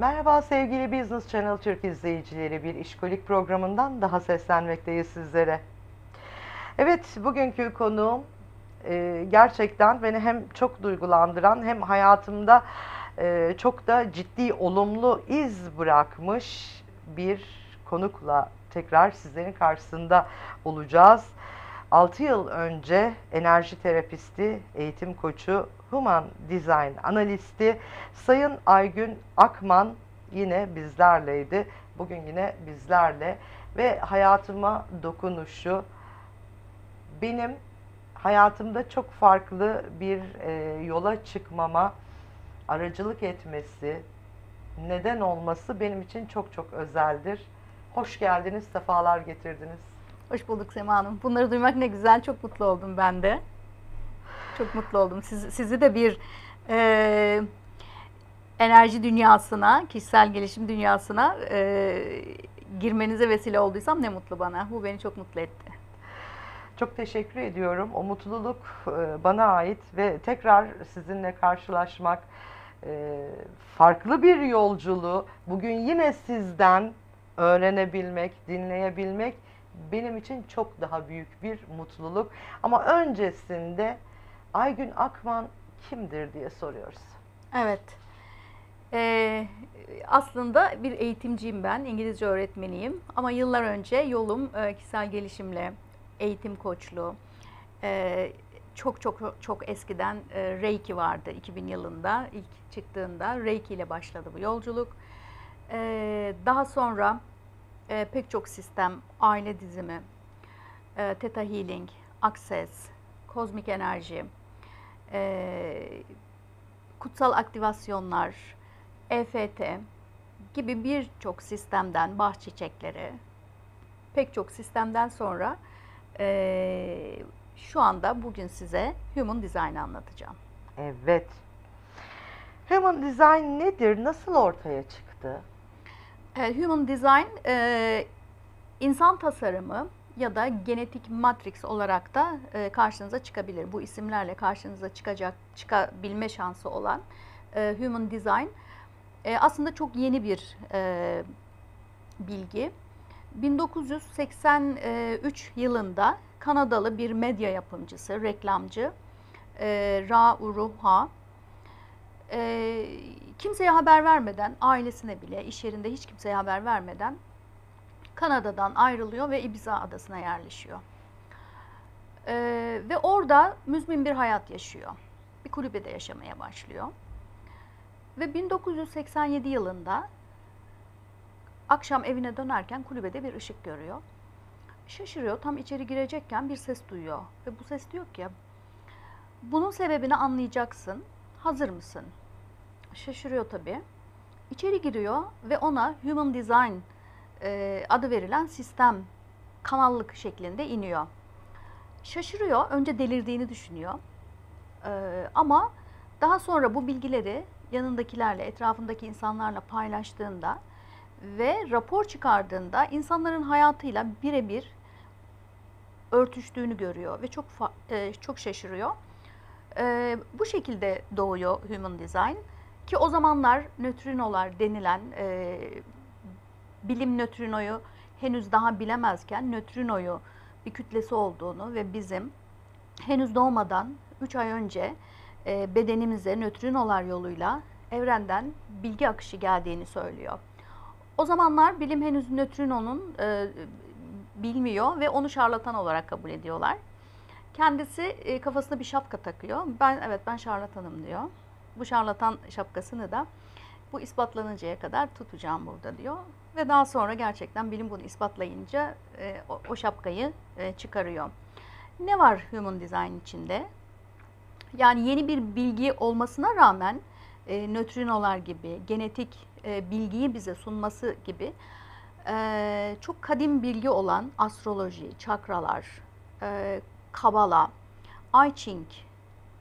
Merhaba sevgili Business Channel Türk izleyicileri, bir işkolik programından daha seslenmekteyiz sizlere. Evet, bugünkü konuğum gerçekten beni hem çok duygulandıran hem hayatımda çok da ciddi olumlu iz bırakmış bir konukla tekrar sizlerin karşısında olacağız. 6 yıl önce enerji terapisti, eğitim koçu, Human Design analisti Sayın Aygün Akman yine bizlerleydi. Bugün yine bizlerle ve hayatıma dokunuşu, benim hayatımda çok farklı bir yola çıkmama aracılık etmesi, neden olması benim için çok çok özeldir. Hoş geldiniz, sefalar getirdiniz. Hoş bulduk Sema Hanım. Bunları duymak ne güzel, çok mutlu oldum ben de. Çok mutlu oldum. Sizi de bir enerji dünyasına, kişisel gelişim dünyasına girmenize vesile olduysam ne mutlu bana. Bu beni çok mutlu etti. Çok teşekkür ediyorum. O mutluluk bana ait ve tekrar sizinle karşılaşmak, farklı bir yolculuğu bugün yine sizden öğrenebilmek, dinleyebilmek benim için çok daha büyük bir mutluluk. Ama öncesinde Aygün Akman kimdir diye soruyoruz. Evet. Aslında bir eğitimciyim ben. İngilizce öğretmeniyim. Ama yıllar önce yolum kişisel gelişimle, eğitim koçluğu, çok eskiden Reiki vardı 2000 yılında. İlk çıktığında Reiki ile başladı bu yolculuk. Daha sonra pek çok sistem, aile dizimi, Theta Healing, Access, kozmik enerji, kutsal aktivasyonlar, EFT gibi birçok sistemden, bah çiçekleri, pek çok sistemden sonra şu anda bugün size Human Design'ı anlatacağım. Evet. Human Design nedir? Nasıl ortaya çıktı? Human Design, insan tasarımı ya da genetik matrix olarak da karşınıza çıkabilir. Bu isimlerle karşınıza çıkabilme şansı olan Human Design aslında çok yeni bir bilgi. 1983 yılında Kanadalı bir medya yapımcısı, reklamcı Ra Uruha, kimseye haber vermeden, ailesine bile, iş yerinde hiç kimseye haber vermeden Kanada'dan ayrılıyor ve Ibiza adasına yerleşiyor. Ve orada müzmin bir hayat yaşıyor. Bir kulübede yaşamaya başlıyor. Ve 1987 yılında akşam evine dönerken kulübede bir ışık görüyor. Şaşırıyor, tam içeri girecekken bir ses duyuyor. Ve bu ses diyor ki, bunun sebebini anlayacaksın, hazır mısın? Şaşırıyor tabii. İçeri giriyor ve ona Human Design adı verilen sistem kanallık şeklinde iniyor. Şaşırıyor, önce delirdiğini düşünüyor. Ama daha sonra bu bilgileri yanındakilerle, etrafındaki insanlarla paylaştığında ve rapor çıkardığında insanların hayatıyla birebir örtüştüğünü görüyor ve çok şaşırıyor. Bu şekilde doğuyor Human Design ki o zamanlar nötrinolar denilen bilim nötrinoyu henüz daha bilemezken nötrinoyu bir kütlesi olduğunu ve bizim henüz doğmadan 3 ay önce bedenimize nötrinolar yoluyla evrenden bilgi akışı geldiğini söylüyor. O zamanlar bilim henüz nötrinonun bilmiyor ve onu şarlatan olarak kabul ediyorlar. Kendisi kafasına bir şapka takıyor. Evet ben şarlatanım diyor. Bu şarlatan şapkasını da bu ispatlanıncaya kadar tutacağım burada diyor. Ve daha sonra gerçekten bilim bunu ispatlayınca o şapkayı çıkarıyor. Ne var Human Design içinde? Yani yeni bir bilgi olmasına rağmen nötrinolar gibi, genetik bilgiyi bize sunması gibi çok kadim bilgi olan astroloji, çakralar, kabala, I Ching,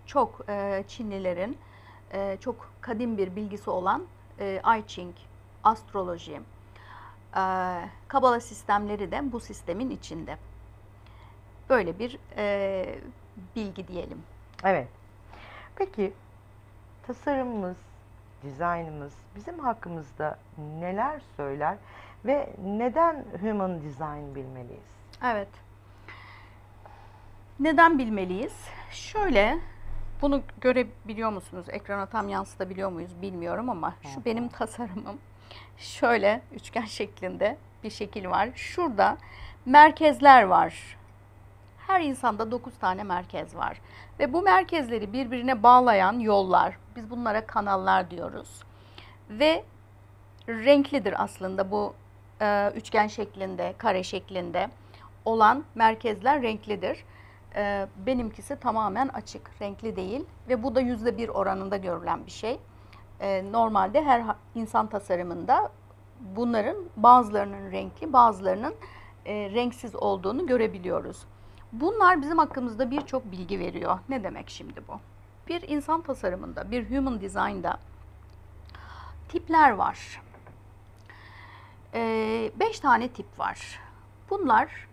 çok Çinlilerin çok kadim bir bilgisi olan I Ching, astroloji, kabala sistemleri de bu sistemin içinde. Böyle bir bilgi diyelim. Evet. Peki tasarımımız, Design'ımız bizim hakkımızda neler söyler ve neden Human Design bilmeliyiz? Evet. Neden bilmeliyiz? Şöyle, bunu görebiliyor musunuz? Ekrana tam yansıtabiliyor muyuz bilmiyorum ama şu benim tasarımım. Şöyle üçgen şeklinde bir şekil var. Şurada merkezler var. Her insanda 9 tane merkez var. Ve bu merkezleri birbirine bağlayan yollar, biz bunlara kanallar diyoruz. Ve renklidir aslında bu üçgen şeklinde, kare şeklinde olan merkezler renklidir. Benimkisi tamamen açık, renkli değil. Ve bu da %1 oranında görülen bir şey. Normalde her insan tasarımında bunların bazılarının renkli, bazılarının renksiz olduğunu görebiliyoruz. Bunlar bizim hakkımızda birçok bilgi veriyor. Ne demek şimdi bu? Bir insan tasarımında, bir human design'da tipler var. 5 tane tip var. Bunlar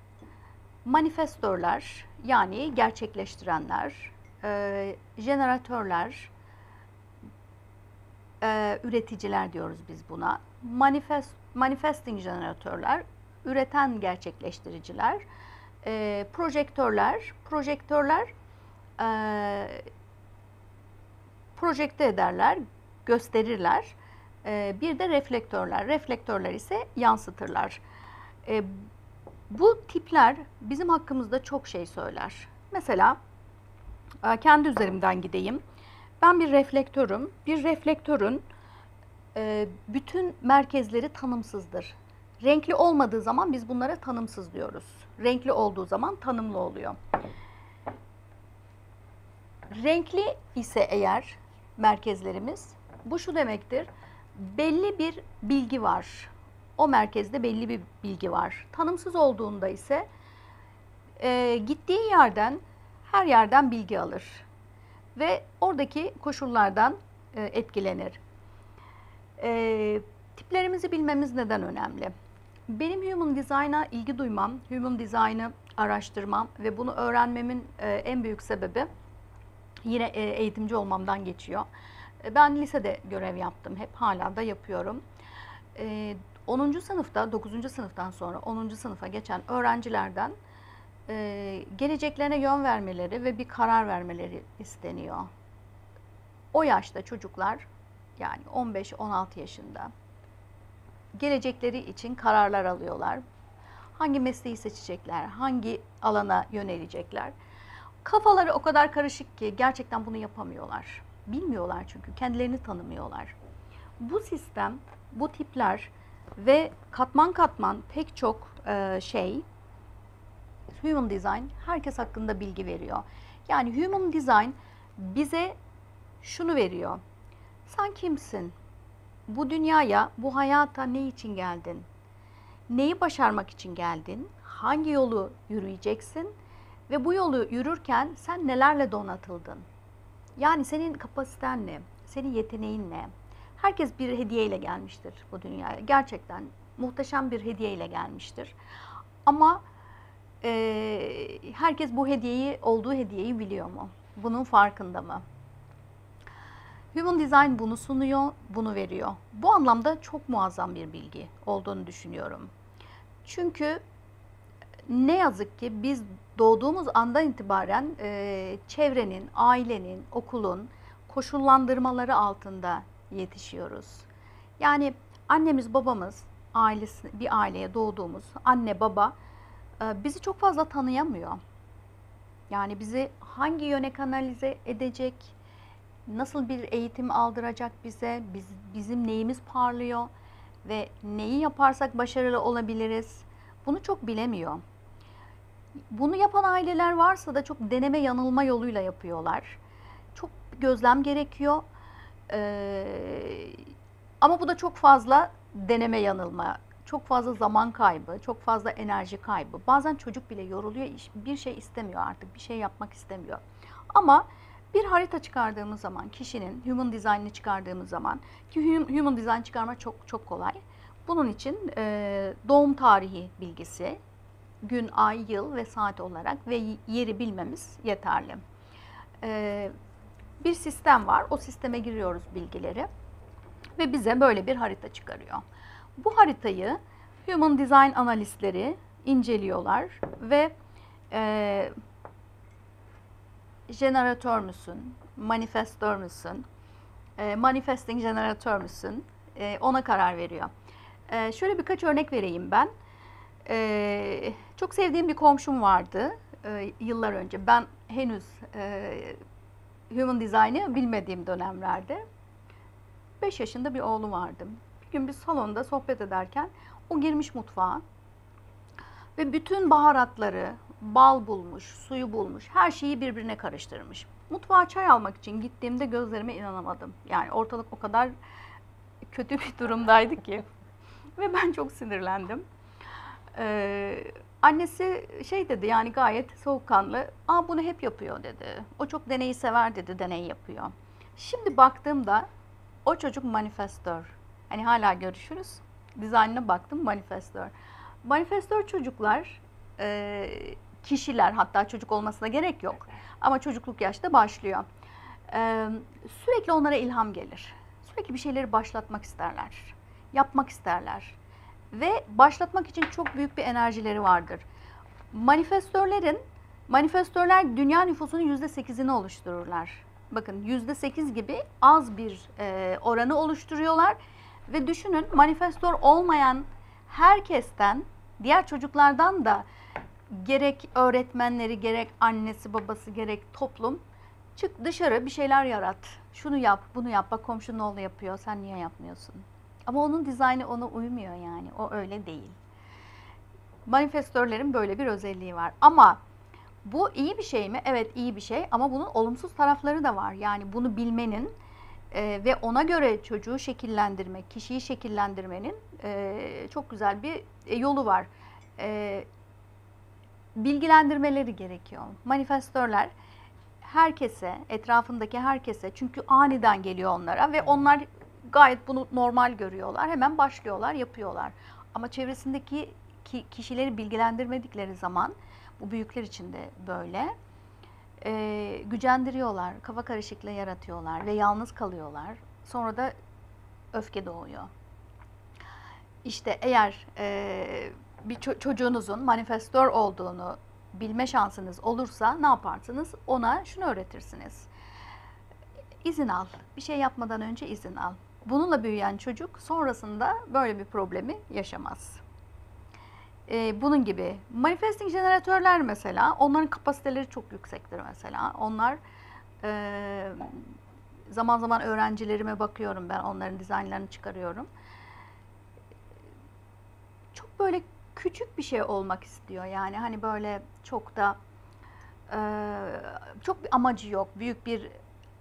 manifestörler, yani gerçekleştirenler, jeneratörler, üreticiler diyoruz biz buna. Manifesting jeneratörler, üreten gerçekleştiriciler, projektörler projekte ederler, gösterirler. Bir de reflektörler. Reflektörler ise yansıtırlar. Bu tipler bizim hakkımızda çok şey söyler. Mesela kendi üzerimden gideyim. Ben bir reflektörüm. Bir reflektörün bütün merkezleri tanımsızdır. Renkli olmadığı zaman biz bunlara tanımsız diyoruz. Renkli olduğu zaman tanımlı oluyor. Renkli ise eğer merkezlerimiz, bu şu demektir. Belli bir bilgi var. O merkezde belli bir bilgi var. Tanımsız olduğunda ise gittiği yerden, her yerden bilgi alır. Ve oradaki koşullardan etkilenir. Tiplerimizi bilmemiz neden önemli? Benim Human Design'a ilgi duymam, Human Design'ı araştırmam ve bunu öğrenmemin en büyük sebebi yine eğitimci olmamdan geçiyor. Ben lisede görev yaptım, hep hala da yapıyorum. 10. sınıfta, 9. sınıftan sonra 10. sınıfa geçen öğrencilerden geleceklerine yön vermeleri ve bir karar vermeleri isteniyor. O yaşta çocuklar, yani 15-16 yaşında gelecekleri için kararlar alıyorlar. Hangi mesleği seçecekler, hangi alana yönelecekler. Kafaları o kadar karışık ki gerçekten bunu yapamıyorlar. Bilmiyorlar çünkü, kendilerini tanımıyorlar. Bu sistem, bu tipler ve katman katman pek çok şey, Human Design herkes hakkında bilgi veriyor. Yani Human Design bize şunu veriyor. Sen kimsin? Bu dünyaya, bu hayata ne için geldin? Neyi başarmak için geldin? Hangi yolu yürüyeceksin? Ve bu yolu yürürken sen nelerle donatıldın? Yani senin kapasiten ne? Senin yeteneğin ne? Herkes bir hediyeyle gelmiştir bu dünyaya. Gerçekten muhteşem bir hediyeyle gelmiştir. Ama herkes bu hediyeyi, olduğu hediyeyi biliyor mu? Bunun farkında mı? Human Design bunu sunuyor, bunu veriyor. Bu anlamda çok muazzam bir bilgi olduğunu düşünüyorum. Çünkü ne yazık ki biz doğduğumuz andan itibaren çevrenin, ailenin, okulun koşullandırmaları altında yetişiyoruz. Yani annemiz, babamız, bir aileye doğduğumuz anne, baba bizi çok fazla tanıyamıyor. Yani bizi hangi yöne kanalize edecek, nasıl bir eğitim aldıracak bize, bizim neyimiz parlıyor ve neyi yaparsak başarılı olabiliriz, bunu çok bilemiyor. Bunu yapan aileler varsa da çok deneme yanılma yoluyla yapıyorlar. Çok gözlem gerekiyor ama bu da çok fazla deneme yanılma, çok fazla zaman kaybı, çok fazla enerji kaybı. Bazen çocuk bile yoruluyor, bir şey istemiyor artık, bir şey yapmak istemiyor. Ama bir harita çıkardığımız zaman, kişinin Human Design'ini çıkardığımız zaman, ki Human Design çıkarma çok çok kolay. Bunun için doğum tarihi bilgisi, gün, ay, yıl ve saat olarak ve yeri bilmemiz yeterli. Bir sistem var, o sisteme giriyoruz bilgileri. ve bize böyle bir harita çıkarıyor. Bu haritayı Human Design analistleri inceliyorlar ve jeneratör müsün, manifestör müsün, manifesting jeneratör müsün ona karar veriyor. Şöyle birkaç örnek vereyim ben. Çok sevdiğim bir komşum vardı yıllar önce. Ben henüz Human Design'ı bilmediğim dönemlerde 5 yaşında bir oğlum vardı. Bir gün biz salonda sohbet ederken o girmiş mutfağa ve bütün baharatları, bal bulmuş, suyu bulmuş, her şeyi birbirine karıştırmış. Mutfağa çay almak için gittiğimde gözlerime inanamadım. Yani ortalık o kadar kötü bir durumdaydı ki ve ben çok sinirlendim. Annesi şey dedi, yani gayet soğukkanlı, "Aa, bunu hep yapıyor" dedi. "O çok deneyi sever" dedi, "deney yapıyor." Şimdi baktığımda o çocuk manifestör. Hani hala görüşürüz. Dizaynına baktım, manifestör. Manifestör çocuklar, kişiler, hatta çocuk olmasına gerek yok. Ama çocukluk yaşta başlıyor. Sürekli onlara ilham gelir. Sürekli bir şeyleri başlatmak isterler. Yapmak isterler. Ve başlatmak için çok büyük bir enerjileri vardır. Manifestörler dünya nüfusunun %8'ini oluştururlar. Bakın %8 gibi az bir oranı oluşturuyorlar. Ve düşünün, manifestör olmayan herkesten, diğer çocuklardan da gerek öğretmenleri, gerek annesi, babası, gerek toplum, "Çık dışarı, bir şeyler yarat. Şunu yap, bunu yap. Bak komşunun oğlu yapıyor, sen niye yapmıyorsun?" Ama onun dizaynı ona uymuyor yani. O öyle değil. Manifestörlerin böyle bir özelliği var. Ama bu iyi bir şey mi? Evet, iyi bir şey, ama bunun olumsuz tarafları da var. Yani bunu bilmenin ve ona göre çocuğu şekillendirmek, kişiyi şekillendirmenin çok güzel bir yolu var. Bilgilendirmeleri gerekiyor. Manifestörler herkese, etrafındaki herkese, çünkü aniden geliyor onlara ve onlar gayet bunu normal görüyorlar. Hemen başlıyorlar, yapıyorlar. Ama çevresindeki kişileri bilgilendirmedikleri zaman, bu büyükler için de böyle, gücendiriyorlar, kafa karışıklığı yaratıyorlar ve yalnız kalıyorlar. Sonra da öfke doğuyor. İşte eğer bir çocuğunuzun manifestör olduğunu bilme şansınız olursa ne yaparsınız? Ona şunu öğretirsiniz: İzin al. Bir şey yapmadan önce izin al. Bununla büyüyen çocuk sonrasında böyle bir problemi yaşamaz. Bunun gibi manifesting jeneratörler mesela, onların kapasiteleri çok yüksektir mesela. Onlar zaman zaman öğrencilerime bakıyorum, ben onların dizaynlarını çıkarıyorum. Çok böyle küçük bir şey olmak istiyor yani, hani böyle çok da çok bir amacı yok, büyük bir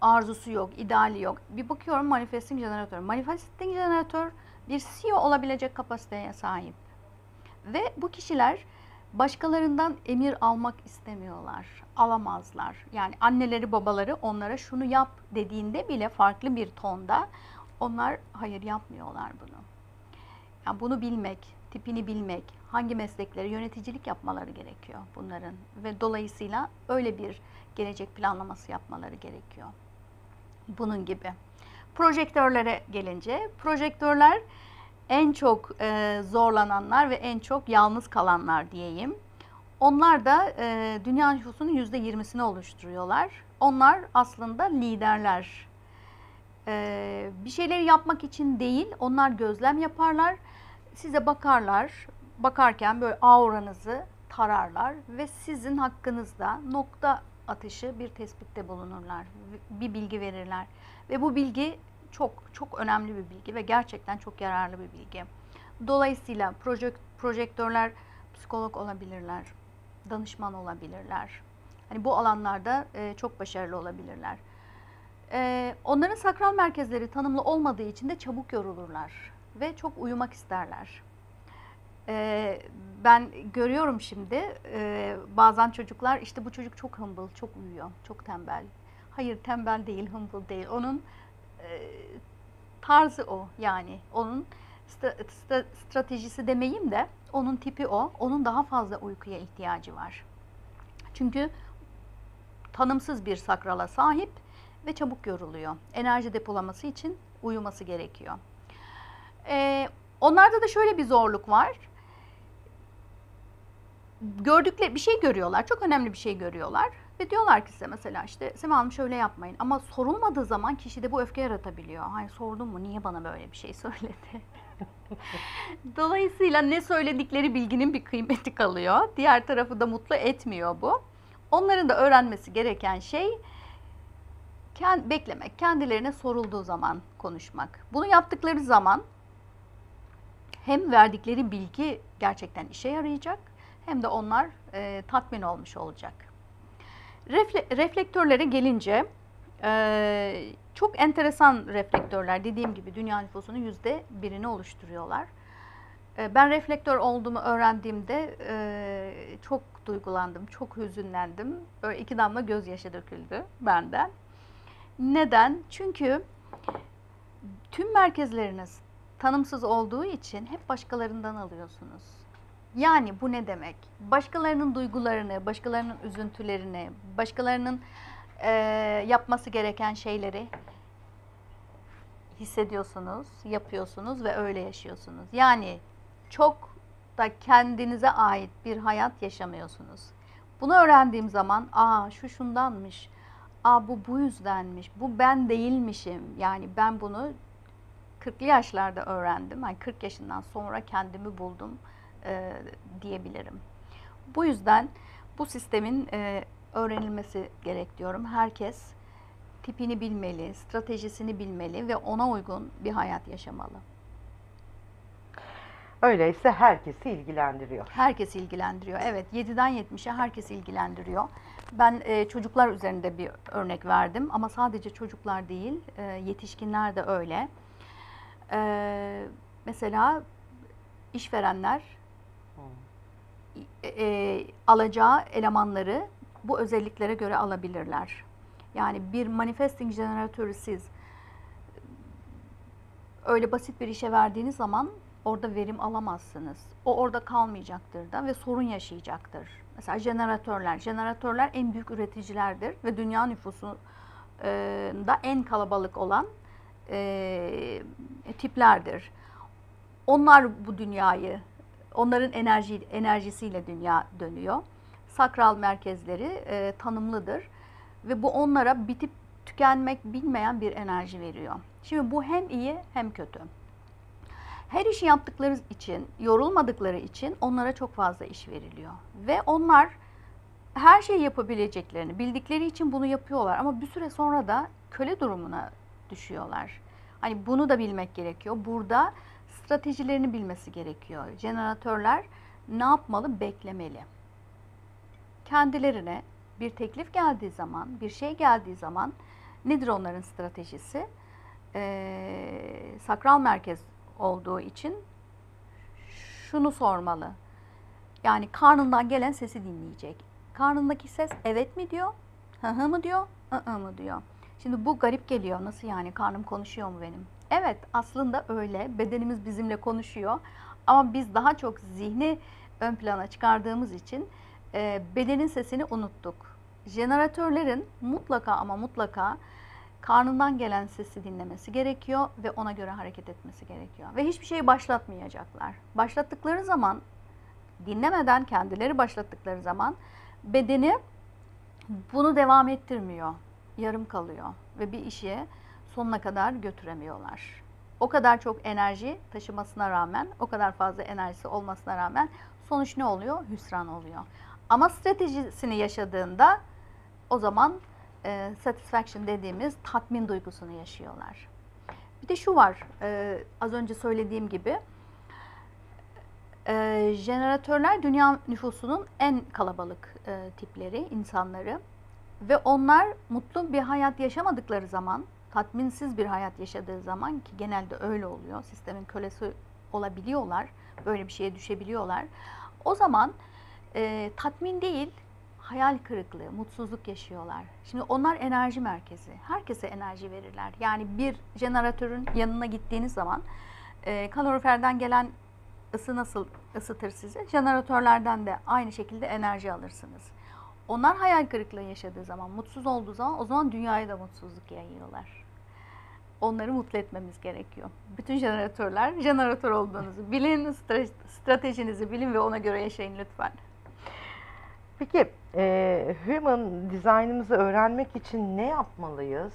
arzusu yok, ideali yok. Bir bakıyorum manifesting jeneratör. Manifesting jeneratör bir CEO olabilecek kapasiteye sahip. Ve bu kişiler başkalarından emir almak istemiyorlar, alamazlar. Yani anneleri, babaları onlara "şunu yap" dediğinde bile farklı bir tonda, onlar hayır yapmıyorlar bunu. Yani bunu bilmek, tipini bilmek, hangi meslekleri, yöneticilik yapmaları gerekiyor bunların. Ve dolayısıyla öyle bir gelecek planlaması yapmaları gerekiyor. Bunun gibi. Projektörlere gelince, projektörler en çok zorlananlar ve en çok yalnız kalanlar diyeyim. Onlar da dünya nüfusunun %20'sini oluşturuyorlar. Onlar aslında liderler. Bir şeyleri yapmak için değil, onlar gözlem yaparlar. Size bakarlar, bakarken böyle auranızı tararlar ve sizin hakkınızda nokta atışı bir tespitte bulunurlar, bir bilgi verirler. Ve bu bilgi çok çok önemli bir bilgi ve gerçekten çok yararlı bir bilgi. Dolayısıyla projektörler psikolog olabilirler, danışman olabilirler. Hani bu alanlarda çok başarılı olabilirler. Onların sakral merkezleri tanımlı olmadığı için de çabuk yorulurlar ve çok uyumak isterler. Ben görüyorum şimdi bazen çocuklar, "İşte bu çocuk çok hımbıl, çok uyuyor, çok tembel." Hayır, tembel değil, hımbıl değil. Onun tarzı o, yani onun stratejisi demeyeyim de, onun tipi o. Onun daha fazla uykuya ihtiyacı var. Çünkü tanımsız bir sakrala sahip ve çabuk yoruluyor. Enerji depolaması için uyuması gerekiyor. Onlarda da şöyle bir zorluk var. Gördükleri bir şey görüyorlar, çok önemli bir şey görüyorlar ve diyorlar ki size mesela işte Sema Hanım şöyle yapmayın, ama sorulmadığı zaman kişide bu öfke yaratabiliyor. Hani sordun mu, niye bana böyle bir şey söyledi? Dolayısıyla ne söyledikleri bilginin bir kıymeti kalıyor. Diğer tarafı da mutlu etmiyor bu. Onların da öğrenmesi gereken şey beklemek, kendilerine sorulduğu zaman konuşmak. Bunu yaptıkları zaman hem verdikleri bilgi gerçekten işe yarayacak, hem de onlar tatmin olmuş olacak. Reflektörlere gelince çok enteresan reflektörler, dediğim gibi dünya nüfusunun %1'ini oluşturuyorlar. Ben reflektör olduğumu öğrendiğimde çok duygulandım, çok hüzünlendim. Böyle 2 damla gözyaşı döküldü benden. Neden? Çünkü tüm merkezleriniz tanımsız olduğu için hep başkalarından alıyorsunuz. Yani bu ne demek? Başkalarının duygularını, başkalarının üzüntülerini, başkalarının yapması gereken şeyleri hissediyorsunuz, yapıyorsunuz ve öyle yaşıyorsunuz. Yani çok da kendinize ait bir hayat yaşamıyorsunuz. Bunu öğrendiğim zaman, aa şu şundanmış, aa bu bu yüzdenmiş, bu ben değilmişim. Yani ben bunu 40'lı yaşlarda öğrendim. Yani 40 yaşından sonra kendimi buldum diyebilirim. Bu yüzden bu sistemin öğrenilmesi gerek diyorum. Herkes tipini bilmeli, stratejisini bilmeli ve ona uygun bir hayat yaşamalı. Öyleyse herkesi ilgilendiriyor. Herkesi ilgilendiriyor. Evet, 7'den 70'e herkesi ilgilendiriyor. Ben çocuklar üzerinde bir örnek verdim ama sadece çocuklar değil, yetişkinler de öyle. Mesela işverenler alacağı elemanları bu özelliklere göre alabilirler. Yani bir manifesting jeneratörü siz öyle basit bir işe verdiğiniz zaman orada verim alamazsınız. O orada kalmayacaktır da ve sorun yaşayacaktır. Mesela jeneratörler en büyük üreticilerdir ve dünya nüfusunda en kalabalık olan tiplerdir. Onlar bu dünyayı, onların enerjisiyle dünya dönüyor. Sakral merkezleri tanımlıdır ve bu onlara bitip tükenmek bilmeyen bir enerji veriyor. Şimdi bu hem iyi hem kötü. Her işi yaptıkları için, yorulmadıkları için onlara çok fazla iş veriliyor. Ve onlar her şeyi yapabileceklerini bildikleri için bunu yapıyorlar ama bir süre sonra da köle durumuna düşüyorlar. Hani bunu da bilmek gerekiyor. Burada stratejilerini bilmesi gerekiyor. Jeneratörler ne yapmalı? Beklemeli. Kendilerine bir teklif geldiği zaman, bir şey geldiği zaman nedir onların stratejisi? Sakral merkez olduğu için şunu sormalı. Yani karnından gelen sesi dinleyecek. Karnındaki ses evet mi diyor, hı hı mı diyor, ı ı mı diyor. Şimdi bu garip geliyor. Nasıl yani, karnım konuşuyor mu benim? Evet, aslında öyle. Bedenimiz bizimle konuşuyor. Ama biz daha çok zihni ön plana çıkardığımız için bedenin sesini unuttuk. Jeneratörlerin mutlaka ama mutlaka karnından gelen sesi dinlemesi gerekiyor ve ona göre hareket etmesi gerekiyor. Ve hiçbir şeyi başlatmayacaklar. Başlattıkları zaman, dinlemeden kendileri başlattıkları zaman bedeni bunu devam ettirmiyor. Yarım kalıyor ve bir işi sonuna kadar götüremiyorlar. O kadar çok enerji taşımasına rağmen, o kadar fazla enerjisi olmasına rağmen sonuç ne oluyor? Hüsran oluyor. Ama stratejisini yaşadığında o zaman satisfaction dediğimiz tatmin duygusunu yaşıyorlar. Bir de şu var, az önce söylediğim gibi jeneratörler dünya nüfusunun en kalabalık tipleri, insanları ve onlar mutlu bir hayat yaşamadıkları zaman, tatminsiz bir hayat yaşadığı zaman, ki genelde öyle oluyor, sistemin kölesi olabiliyorlar, böyle bir şeye düşebiliyorlar. O zaman tatmin değil, hayal kırıklığı, mutsuzluk yaşıyorlar. Şimdi onlar enerji merkezi, herkese enerji verirler. Yani bir jeneratörün yanına gittiğiniz zaman kaloriferden gelen ısı nasıl ısıtır sizi? Jeneratörlerden de aynı şekilde enerji alırsınız. Onlar hayal kırıklığı yaşadığı zaman, mutsuz olduğu zaman o zaman dünyaya da mutsuzluk yayıyorlar. onları mutlu etmemiz gerekiyor. Bütün jeneratörler jeneratör olduğunuzu bilin, stratejinizi bilin ve ona göre yaşayın lütfen. Peki human design'ımızı öğrenmek için ne yapmalıyız?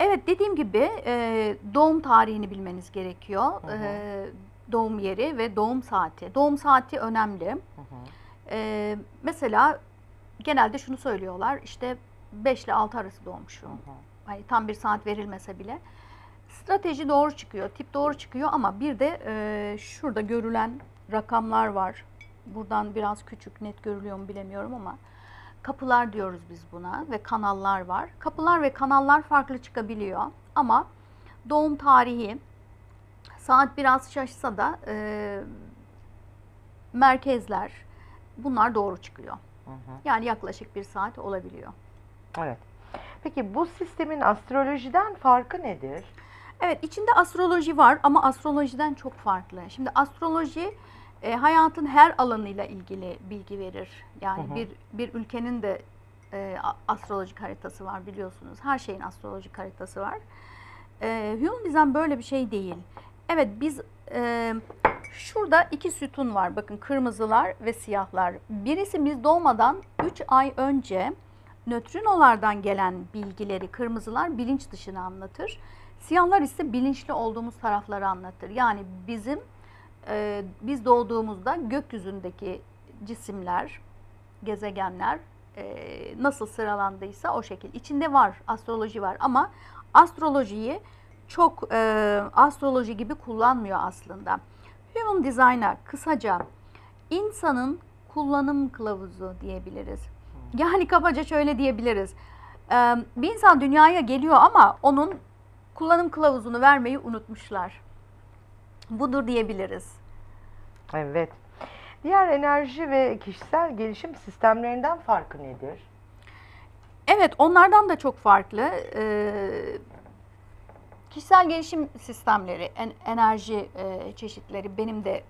Evet, dediğim gibi doğum tarihini bilmeniz gerekiyor. Hı hı. Doğum yeri ve doğum saati. Doğum saati önemli. Hı hı. Mesela genelde şunu söylüyorlar, işte 5 ile 6 arası doğmuşum. Hı hı. Hani tam bir saat verilmese bile. Strateji doğru çıkıyor, tip doğru çıkıyor ama bir de şurada görülen rakamlar var. Buradan biraz küçük, net görülüyor mu bilemiyorum ama kapılar diyoruz biz buna ve kanallar var. Kapılar ve kanallar farklı çıkabiliyor ama doğum tarihi, saat biraz şaşsa da merkezler, bunlar doğru çıkıyor. Hı hı. Yani yaklaşık bir saat olabiliyor. Evet. Peki bu sistemin astrolojiden farkı nedir? Evet, içinde astroloji var ama astrolojiden çok farklı. Şimdi astroloji hayatın her alanıyla ilgili bilgi verir. Yani hı hı. bir ülkenin de astrolojik haritası var, biliyorsunuz. Her şeyin astrolojik haritası var. Human Design böyle bir şey değil. Evet, biz şurada iki sütun var. Bakın, kırmızılar ve siyahlar. Birisi biz doğmadan 3 ay önce nötrinolardan gelen bilgileri, kırmızılar bilinç dışını anlatır. Siyahlar ise bilinçli olduğumuz tarafları anlatır. Yani bizim biz doğduğumuzda gökyüzündeki cisimler, gezegenler nasıl sıralandıysa o şekil. İçinde var, astroloji var ama astrolojiyi çok astroloji gibi kullanmıyor aslında. Human Design'a kısaca insanın kullanım kılavuzu diyebiliriz. Yani kabaca şöyle diyebiliriz. Bir insan dünyaya geliyor ama onun kullanım kılavuzunu vermeyi unutmuşlar. Budur diyebiliriz. Evet. Diğer enerji ve kişisel gelişim sistemlerinden farkı nedir? Evet, onlardan da çok farklı. Kişisel gelişim sistemleri, enerji çeşitleri, benim de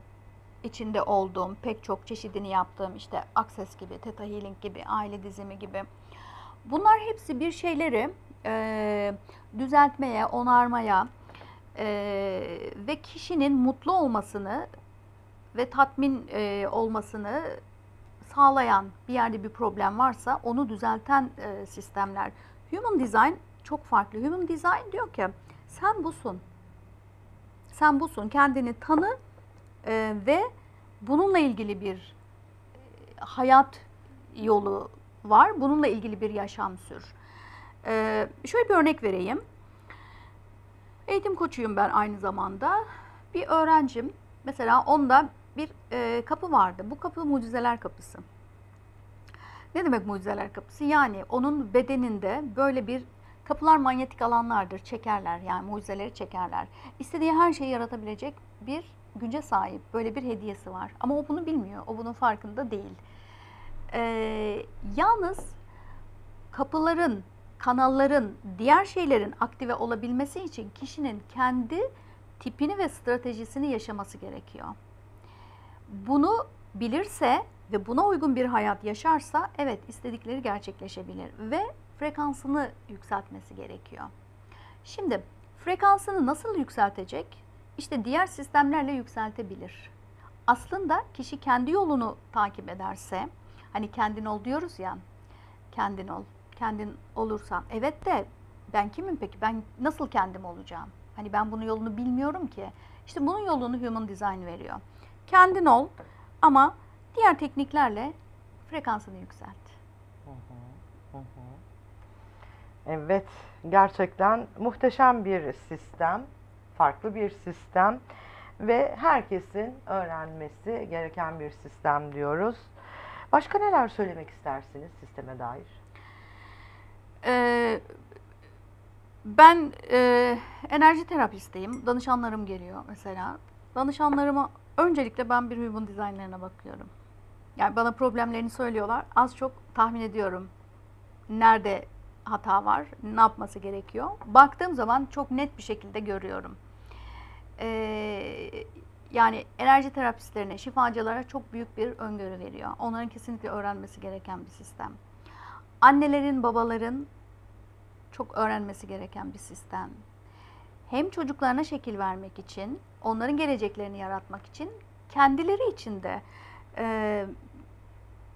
içinde olduğum pek çok çeşidini yaptığım, işte Access gibi, Theta Healing gibi, aile dizimi gibi. Bunlar hepsi bir şeyleri düzeltmeye, onarmaya ve kişinin mutlu olmasını ve tatmin olmasını sağlayan, bir yerde bir problem varsa onu düzelten sistemler. Human Design çok farklı. Human Design diyor ki sen busun. Sen busun. Kendini tanı ve bununla ilgili bir hayat yolu var. Bununla ilgili bir yaşam sür. Şöyle bir örnek vereyim. Eğitim koçuyum ben aynı zamanda. Bir öğrencim, mesela onda bir kapı vardı. Bu kapı mucizeler kapısı. Ne demek mucizeler kapısı? Yani onun bedeninde böyle bir kapılar manyetik alanlardır, çekerler, yani mucizeleri çekerler. İstediği her şeyi yaratabilecek bir güce sahip, böyle bir hediyesi var. Ama o bunu bilmiyor, o bunun farkında değil. Yalnız kapıların, kanalların, diğer şeylerin aktive olabilmesi için kişinin kendi tipini ve stratejisini yaşaması gerekiyor. Bunu bilirse ve buna uygun bir hayat yaşarsa, evet, istedikleri gerçekleşebilir ve frekansını yükseltmesi gerekiyor. Şimdi frekansını nasıl yükseltecek? İşte diğer sistemlerle yükseltebilir. Aslında kişi kendi yolunu takip ederse, hani kendin ol diyoruz ya, kendin ol. Kendin olursan, evet de ben kimim peki? Ben nasıl kendim olacağım? Hani ben bunun yolunu bilmiyorum ki. İşte bunun yolunu Human Design veriyor. Kendin ol ama diğer tekniklerle frekansını yükselt. Hı hı, hı hı. Evet, gerçekten muhteşem bir sistem, farklı bir sistem ve herkesin öğrenmesi gereken bir sistem diyoruz. Başka neler söylemek istersiniz sisteme dair? Ben enerji terapistiyim. Danışanlarım geliyor mesela. Danışanlarıma öncelikle ben bir human design'lerine bakıyorum. Yani bana problemlerini söylüyorlar. Az çok tahmin ediyorum nerede hata var, ne yapması gerekiyor. Baktığım zaman çok net bir şekilde görüyorum. Yani enerji terapistlerine, şifacılara çok büyük bir öngörü veriyor. Onların kesinlikle öğrenmesi gereken bir sistem. Annelerin, babaların çok öğrenmesi gereken bir sistem. hem çocuklarına şekil vermek için, onların geleceklerini yaratmak için, kendileri için de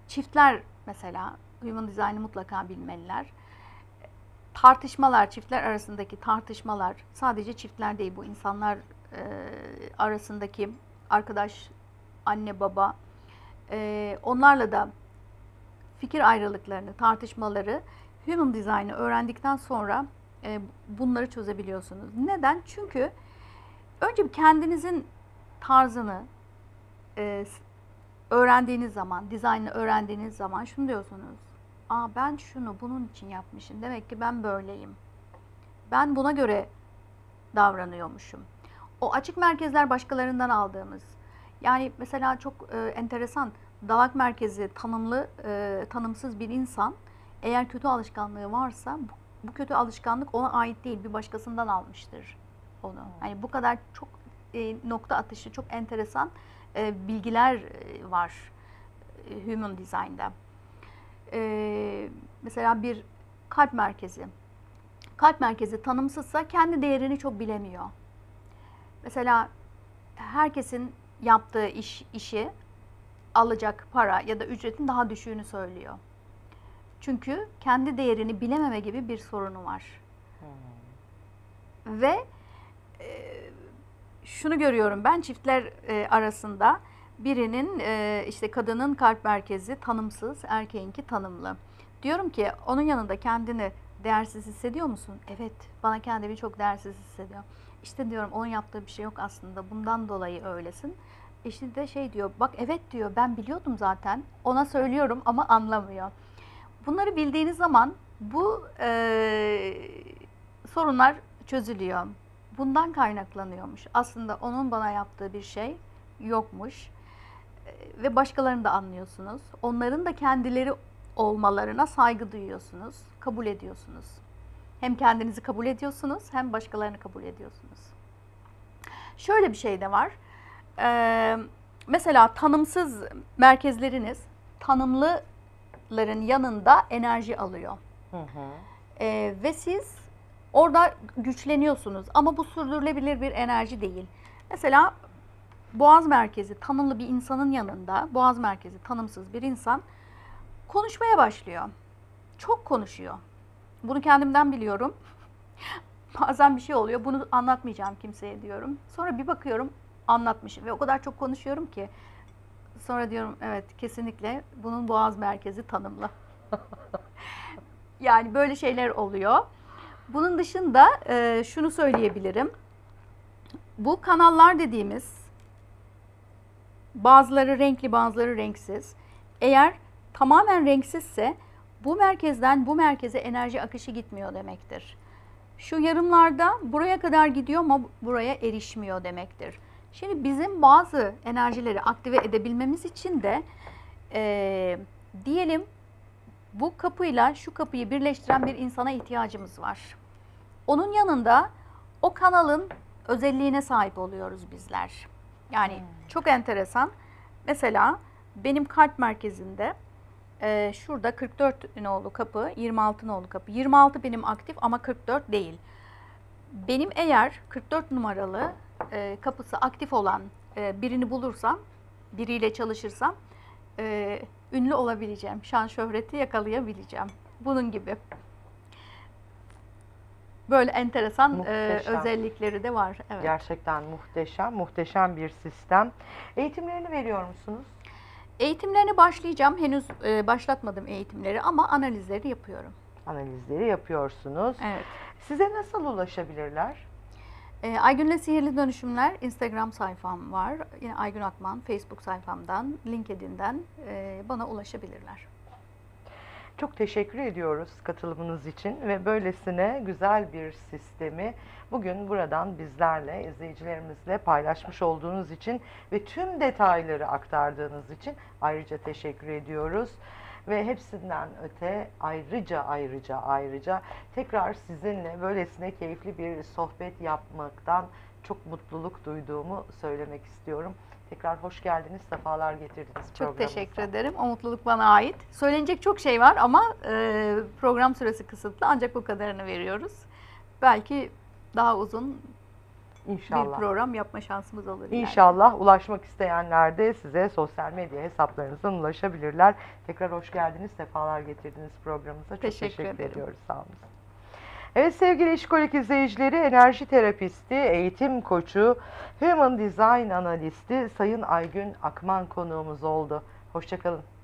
çiftler mesela human design'ı mutlaka bilmeliler. Tartışmalar, çiftler arasındaki tartışmalar, sadece çiftler değil bu insanlar arasındaki arkadaş, anne, baba, onlarla da fikir ayrılıklarını, tartışmaları human design'ı öğrendikten sonra bunları çözebiliyorsunuz. Neden? Çünkü önce kendinizin tarzını öğrendiğiniz zaman, dizaynı öğrendiğiniz zaman şunu diyorsunuz. Aa, ben şunu bunun için yapmışım. Demek ki ben böyleyim. Ben buna göre davranıyormuşum. O açık merkezler başkalarından aldığımız. Yani mesela çok enteresan dalak merkezi tanımlı, tanımsız bir insan eğer kötü alışkanlığı varsa bu kötü alışkanlık ona ait değil. Bir başkasından almıştır onu. Yani bu kadar çok nokta atışı, çok enteresan bilgiler var human design'da. Mesela bir kalp merkezi. Kalp merkezi tanımsızsa kendi değerini çok bilemiyor. Mesela herkesin yaptığı işi alacak para ya da ücretin daha düşüğünü söylüyor. Çünkü kendi değerini bilememe gibi bir sorunu var. Ve şunu görüyorum ben çiftler arasında. Birinin işte kadının kalp merkezi tanımsız, erkeğinki tanımlı. Diyorum ki onun yanında kendini değersiz hissediyor musun? Evet, bana kendimi çok değersiz hissediyor. İşte diyorum onun yaptığı bir şey yok aslında, bundan dolayı öylesin. İşte de şey diyor, bak evet diyor, ben biliyordum zaten, ona söylüyorum ama anlamıyor. Bunları bildiğiniz zaman bu sorunlar çözülüyor. Bundan kaynaklanıyormuş. Aslında onun bana yaptığı bir şey yokmuş. Ve başkalarını da anlıyorsunuz. Onların da kendileri olmalarına saygı duyuyorsunuz, kabul ediyorsunuz. Hem kendinizi kabul ediyorsunuz, hem başkalarını kabul ediyorsunuz. Şöyle bir şey de var. Mesela tanımsız merkezleriniz tanımlıların yanında enerji alıyor. Ve siz orada güçleniyorsunuz ama bu sürdürülebilir bir enerji değil. Mesela boğaz merkezi tanımlı bir insanın yanında, boğaz merkezi tanımsız bir insan konuşmaya başlıyor. Çok konuşuyor. Bunu kendimden biliyorum. Bazen bir şey oluyor, bunu anlatmayacağım kimseye diyorum. Sonra bir bakıyorum anlatmışım ve o kadar çok konuşuyorum ki. Sonra diyorum evet kesinlikle bunun boğaz merkezi tanımlı. Yani böyle şeyler oluyor. Bunun dışında şunu söyleyebilirim. Bu kanallar dediğimiz, bazıları renkli, bazıları renksiz. Eğer tamamen renksizse bu merkezden bu merkeze enerji akışı gitmiyor demektir. Şu yarımlarda buraya kadar gidiyor ama buraya erişmiyor demektir. Şimdi bizim bazı enerjileri aktive edebilmemiz için de diyelim bu kapıyla şu kapıyı birleştiren bir insana ihtiyacımız var. Onun yanında o kanalın özelliğine sahip oluyoruz bizler. Yani çok enteresan. Mesela benim kalp merkezinde şurada 44 nolu kapı, 26 nolu kapı. 26 benim aktif ama 44 değil. Benim eğer 44 numaralı kapısı aktif olan birini bulursam, biriyle çalışırsam ünlü olabileceğim. Şan şöhreti yakalayabileceğim. Bunun gibi. Böyle enteresan özellikleri de var. Evet. Gerçekten muhteşem, muhteşem bir sistem. Eğitimlerini veriyor musunuz? Eğitimlerine başlayacağım. Henüz başlatmadım eğitimleri ama analizleri yapıyorum. Analizleri yapıyorsunuz. Evet. Size nasıl ulaşabilirler? Aygün'le Sihirli Dönüşümler Instagram sayfam var. Yine Aygün Akman Facebook sayfamdan, LinkedIn'den bana ulaşabilirler. Çok teşekkür ediyoruz katılımınız için ve böylesine güzel bir sistemi bugün buradan bizlerle, izleyicilerimizle paylaşmış olduğunuz için ve tüm detayları aktardığınız için ayrıca teşekkür ediyoruz. Ve hepsinden öte ayrıca tekrar sizinle böylesine keyifli bir sohbet yapmaktan çok mutluluk duyduğumu söylemek istiyorum. Tekrar hoş geldiniz, sefalar getirdiniz. Çok teşekkür ederim. O mutluluk bana ait. Söylenecek çok şey var ama program süresi kısıtlı. Ancak bu kadarını veriyoruz. Belki daha uzun İnşallah. Bir program yapma şansımız olur. İnşallah ileride. Ulaşmak isteyenler de size sosyal medya hesaplarınızdan ulaşabilirler. Tekrar hoş geldiniz, sefalar getirdiniz programımıza. Çok teşekkür ediyoruz. Sağ olun. Evet sevgili İşkolik izleyicileri, enerji terapisti, eğitim koçu, Human Design analisti Sayın Aygün Akman konuğumuz oldu. Hoşçakalın.